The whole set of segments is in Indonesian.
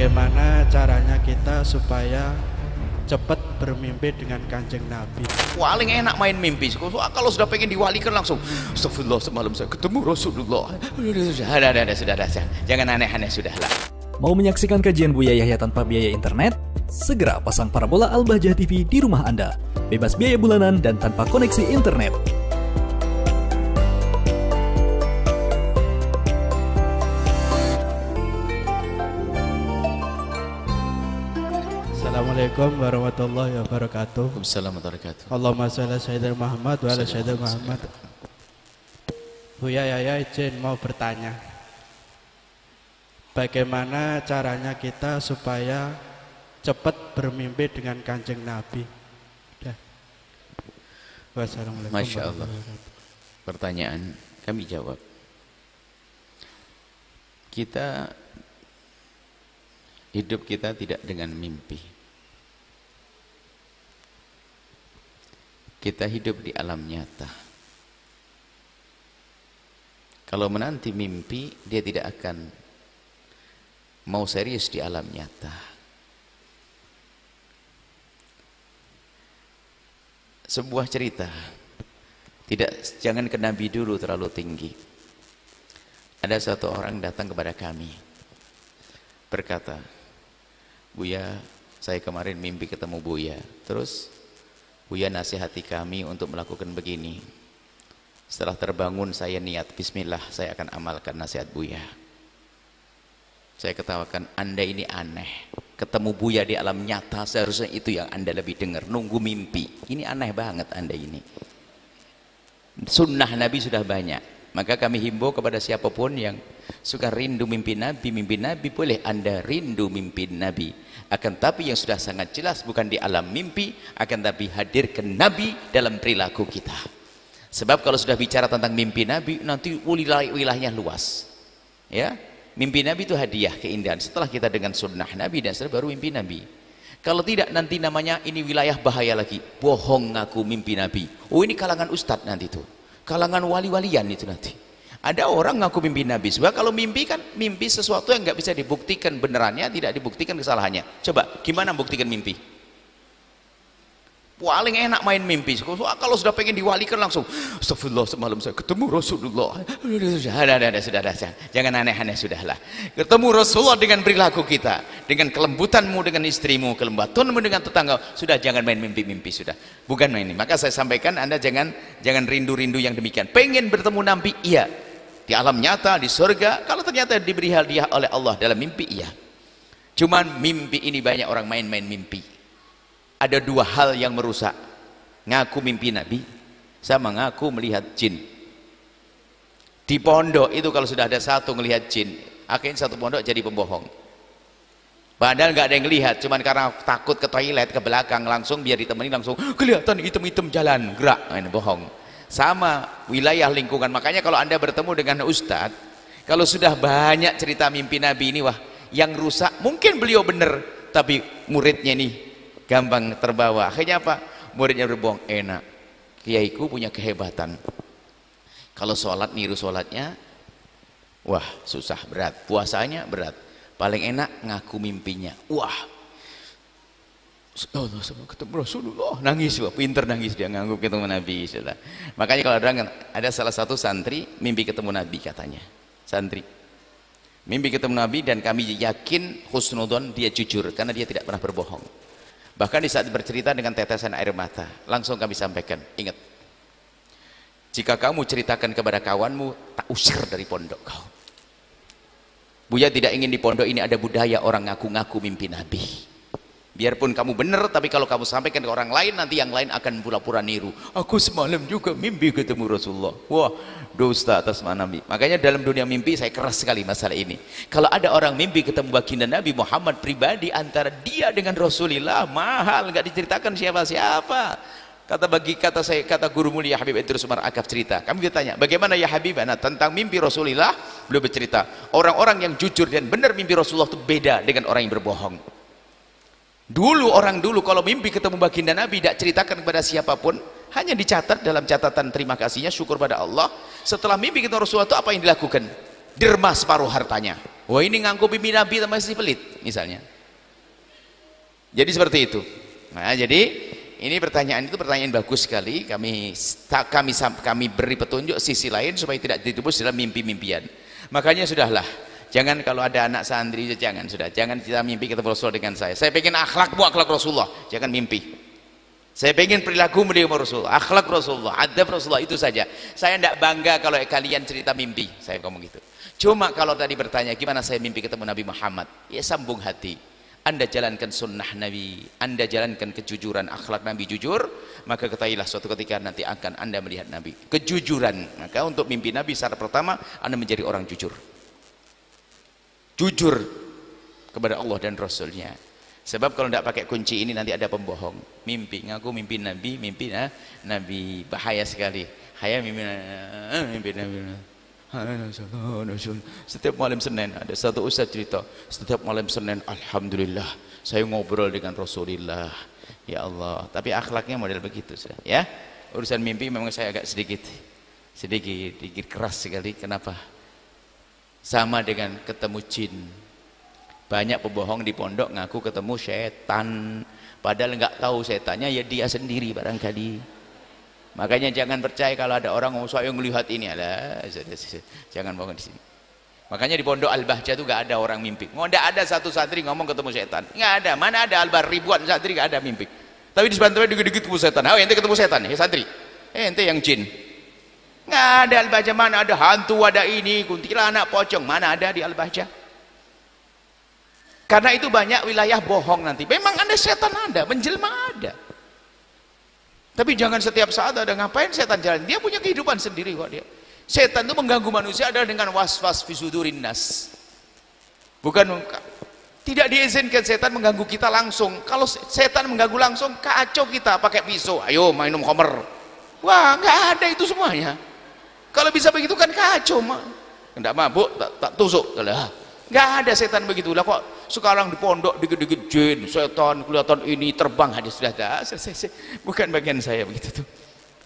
bagaimana caranya kita supaya cepat bermimpi dengan Kanjeng Nabi. Paling enak main mimpi. Kalau sudah pengen diwalikan langsung, astagfirullah, semalam saya ketemu Rasulullah. Sudah, jangan aneh-aneh, sudahlah. Mau menyaksikan kajian Buya Yahya tanpa biaya internet? Segera pasang parabola Al-Bahjah TV di rumah Anda, bebas biaya bulanan dan tanpa koneksi internet. Assalamualaikum warahmatullahi wabarakatuh. Waalaikumsalam warahmatullahi wabarakatuh. Allahumma shalli ala sayyidina Muhammad wa ala sayyidina Muhammad. Buya Yahya izin mau bertanya, bagaimana caranya kita supaya cepat bermimpi dengan Kanjeng Nabi? Wassalamualaikum. Masya Allah. Pertanyaan kami jawab. Kita hidup kita tidak dengan mimpi. Kita hidup di alam nyata. Kalau menanti mimpi, dia tidak akan mau serius di alam nyata. Sebuah cerita. Jangan ke Nabi dulu terlalu tinggi. Ada satu orang datang kepada kami, berkata, Buya, saya kemarin mimpi ketemu Buya. Terus Buya nasihati kami untuk melakukan begini. Setelah terbangun saya niat, bismillah, saya akan amalkan nasihat Buya. Saya ketawakan, Anda ini aneh. Ketemu Buya di alam nyata, seharusnya itu yang Anda lebih dengar, nunggu mimpi. Ini aneh banget Anda ini. Sunnah Nabi sudah banyak. Maka kami himbau kepada siapapun yang suka rindu mimpi Nabi boleh Anda rindu mimpi Nabi, akan tapi yang sudah sangat jelas bukan di alam mimpi, akan tapi hadirkan Nabi dalam perilaku kita. Sebab kalau sudah bicara tentang mimpi Nabi, nanti wilayahnya luas, ya. Mimpi Nabi itu hadiah keindahan setelah kita dengan sunnah Nabi, dan setelah baru mimpi Nabi. Kalau tidak, nanti namanya ini wilayah bahaya lagi, bohong ngaku mimpi Nabi. Oh, ini kalangan ustadz nanti tuh, kalangan wali-walian itu nanti. Ada orang ngaku mimpi Nabi. Sebab kalau mimpi kan mimpi sesuatu yang nggak bisa dibuktikan benerannya, tidak dibuktikan kesalahannya. Coba gimana buktikan mimpi? Paling enak main mimpi. Kalau sudah pengen diwalikan langsung, astagfirullah, semalam saya ketemu Rasulullah. Sudah, jangan aneh-aneh, sudahlah. Ketemu Rasulullah dengan perilaku kita, dengan kelembutanmu dengan istrimu, kelembutanmu dengan tetangga, sudah jangan main mimpi-mimpi, sudah. Bukan main ini. Maka saya sampaikan, Anda jangan rindu-rindu yang demikian. Pengen bertemu Nabi, iya, di alam nyata, di surga. Kalau ternyata diberi hadiah oleh Allah dalam mimpi, iya. Cuman mimpi ini banyak orang main-main mimpi. Ada dua hal yang merusak. Ngaku mimpi Nabi, sama ngaku melihat jin. Di pondok itu kalau sudah ada satu melihat jin, akhirnya satu pondok jadi pembohong. Padahal nggak ada yang lihat, cuman karena takut ke toilet, ke belakang langsung, biar ditemani langsung, kelihatan hitam-hitam jalan, gerak, main bohong. Sama wilayah lingkungan. Makanya kalau Anda bertemu dengan ustadz, kalau sudah banyak cerita mimpi Nabi ini, wah, yang rusak mungkin beliau benar, tapi muridnya nih gampang terbawa. Akhirnya apa? Muridnya berbohong. Enak, kiaiku punya kehebatan, kalau sholat niru sholatnya, wah, susah, berat. Puasanya berat. Paling enak ngaku mimpinya, wah, Allah, sama ketemu Rasulullah, nangis, wah, pinter nangis dia, ngangguk ketemu Nabi. Makanya kalau ada salah satu santri mimpi ketemu Nabi, katanya santri mimpi ketemu Nabi, dan kami yakin husnudon dia jujur karena dia tidak pernah berbohong. Bahkan di saat bercerita dengan tetesan air mata, langsung kami sampaikan, ingat, jika kamu ceritakan kepada kawanmu, tak usir dari pondok kau. Buya tidak ingin di pondok ini ada budaya orang ngaku-ngaku mimpi Nabi. Biarpun kamu benar, tapi kalau kamu sampaikan ke orang lain, nanti yang lain akan pura-pura niru. Aku semalam juga mimpi ketemu Rasulullah. Wah, dusta atas nama Nabi. Makanya dalam dunia mimpi saya keras sekali masalah ini. Kalau ada orang mimpi ketemu baginda Nabi Muhammad pribadi, antara dia dengan Rasulullah mahal, nggak diceritakan siapa-siapa. Kata guru mulia Habib Idris Umar Aqaf cerita. Kami ditanya, bagaimana ya Habibana tentang mimpi Rasulullah? Beliau bercerita, orang-orang yang jujur dan benar mimpi Rasulullah itu beda dengan orang yang berbohong. Dulu orang dulu kalau mimpi ketemu baginda Nabi tidak ceritakan kepada siapapun, hanya dicatat dalam catatan terima kasihnya, syukur pada Allah. Setelah mimpi ketemu Rasulullah itu apa yang dilakukan? derma separuh hartanya. Wah, ini ngaku pipi Nabi sama si pelit misalnya. Jadi seperti itu. Nah, jadi ini pertanyaan itu pertanyaan bagus sekali. Kami beri petunjuk sisi lain supaya tidak ditebus dalam mimpi-mimpian. Makanya sudahlah, jangan kalau ada anak santri jangan sudah, jangan kita mimpi ketemu Rasulullah dengan saya. Saya pengen akhlakmu akhlak Rasulullah, jangan mimpi. Saya pengen perilaku meniru Rasulullah, akhlak Rasulullah, adab Rasulullah, itu saja. Saya tidak bangga kalau kalian cerita mimpi, saya ngomong gitu. Cuma kalau tadi bertanya gimana saya mimpi ketemu Nabi Muhammad, ya sambung hati. Anda jalankan sunnah Nabi, Anda jalankan kejujuran, akhlak Nabi jujur, maka ketahuilah suatu ketika nanti akan Anda melihat Nabi. Kejujuran, maka untuk mimpi Nabi syarat pertama Anda menjadi orang jujur. Jujur kepada Allah dan Rasulnya. Sebab kalau tidak pakai kunci ini nanti ada pembohong. Mimpi, ngaku mimpi Nabi, mimpi Nabi, bahaya sekali. Hanya mimpi Nabi. Setiap malam Senin ada satu ustaz cerita, setiap malam Senin alhamdulillah saya ngobrol dengan Rasulullah, ya Allah. Tapi akhlaknya model begitu sudah, ya. Urusan mimpi memang saya agak sedikit keras sekali. Kenapa? Sama dengan ketemu jin. Banyak pembohong di pondok ngaku ketemu setan, padahal nggak tahu setannya ya dia sendiri barangkali. Makanya jangan percaya kalau ada orang yang melihat ini, alah, jangan bangun di sini. Makanya di pondok Al-Bahjah itu nggak ada orang mimpi. Nggak ada satu santri ngomong ketemu setan. Nggak ada. Mana ada ribuan santri nggak ada mimpi. Tapi di sebantauan dikit-dikit ketemu setan. Oh, ente ketemu setan, ya santri. Ente yang jin. Nggak ada Al-Bahjah, mana ada hantu, ada ini, kuntilanak, pocong, mana ada di Al-Bahjah. Karena itu banyak wilayah bohong nanti. Memang ada setan, ada menjelma, ada. Tapi jangan setiap saat ada ngapain setan jalan. Dia punya kehidupan sendiri kok dia. Setan itu mengganggu manusia adalah dengan waswas fi sudurin nas. Bukan tidak diizinkan setan mengganggu kita langsung. Kalau setan mengganggu langsung kacau kita pakai pisau. Ayo minum khamr. Wah, nggak ada itu semuanya. Kalau bisa begitu kan kacau mah. Enggak mabuk tak tusuk. Nggak ada setan begitulah kok. Sekarang di pondok dikit-dikit jin, setan, kelihatan ini terbang, hadis sudah dah. Bukan bagian saya begitu tuh.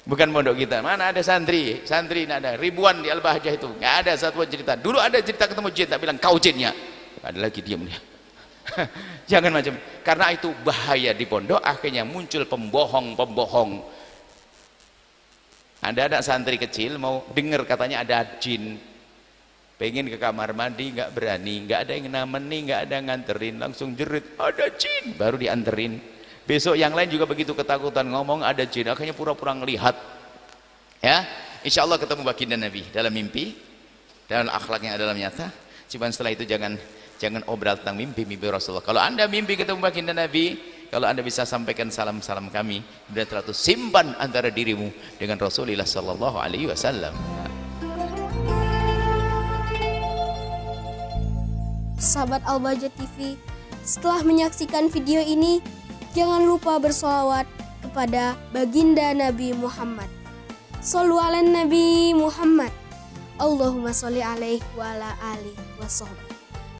Bukan pondok kita. Mana ada santri? Santri enggak ada. Ribuan di Al-Bahjah itu. Enggak ada satu cerita. Dulu ada cerita ketemu jin, tak bilang kau jinnya. Ada lagi diam dia. Jangan macam. Karena itu bahaya di pondok, akhirnya muncul pembohong-pembohong. Ada santri kecil mau dengar katanya ada jin. Pengen ke kamar mandi nggak berani, nggak ada yang nemenin, nggak ada nganterin, langsung jerit ada jin, baru dianterin. Besok yang lain juga begitu ketakutan ngomong ada jin, akhirnya pura-pura ngelihat. Ya, insya Allah ketemu baginda Nabi dalam mimpi, dalam akhlaknya dalam nyata. Cuman setelah itu jangan obral tentang mimpi Rasulullah. Kalau anda mimpi ketemu baginda Nabi, kalau anda bisa sampaikan salam kami, dan terlalu simpan antara dirimu dengan Rasulullah Shallallahu Alaihi Wasallam. Sahabat Al-Bahjah TV, setelah menyaksikan video ini, jangan lupa bersolawat kepada baginda Nabi Muhammad. Shollu ala Nabi Muhammad. Allahumma sholli alaihi wa ala alihi wa sahbihi.